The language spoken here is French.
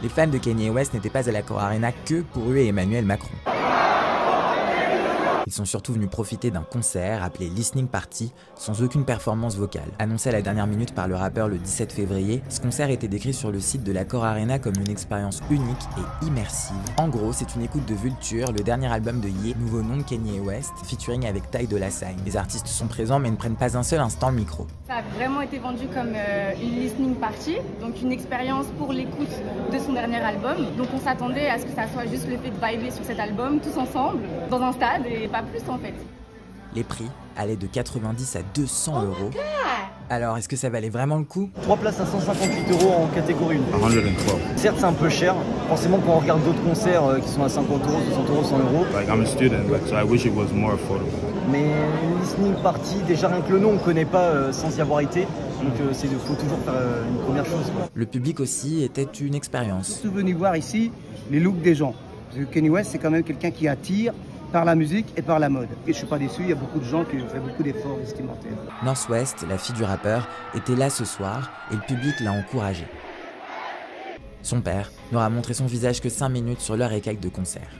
Les fans de Kanye West n'étaient pas à l'Accor Arena que pour eux et Emmanuel Macron. Ils sont surtout venus profiter d'un concert appelé Listening Party, sans aucune performance vocale. Annoncé à la dernière minute par le rappeur le 17 février, ce concert était décrit sur le site de l'Accor Arena comme une expérience unique et immersive. En gros, c'est une écoute de Vultures, le dernier album de Ye, nouveau nom de Kanye West, featuring avec Ty Dolla Sign. Les artistes sont présents mais ne prennent pas un seul instant le micro. Ça a vraiment été vendu comme une Listening Party, donc une expérience pour l'écoute de son dernier album. Donc on s'attendait à ce que ça soit juste le fait de vibrer sur cet album, tous ensemble, dans un stade et pas plus en fait. Les prix allaient de 90 à 200 euros. Alors, est-ce que ça valait vraiment le coup? 3 places à 158 € en catégorie 1. Certes, c'est un peu cher. Forcément, quand on regarde d'autres concerts qui sont à 50 €, 60 €, 100 €. Mais une listening party, déjà rien que le nom, on ne connaît pas sans y avoir été. Donc, il faut toujours faire une première chose, quoi. Le public aussi était une expérience. Je suis venu voir ici les looks des gens. Parce que Kanye West, c'est quand même quelqu'un qui attire par la musique et par la mode. Et je suis pas déçu, il y a beaucoup de gens qui ont fait beaucoup d'efforts vestimentaires. North West, la fille du rappeur, était là ce soir et le public l'a encouragé. Son père n'aura montré son visage que 5 minutes sur l'heure et quelques de concert.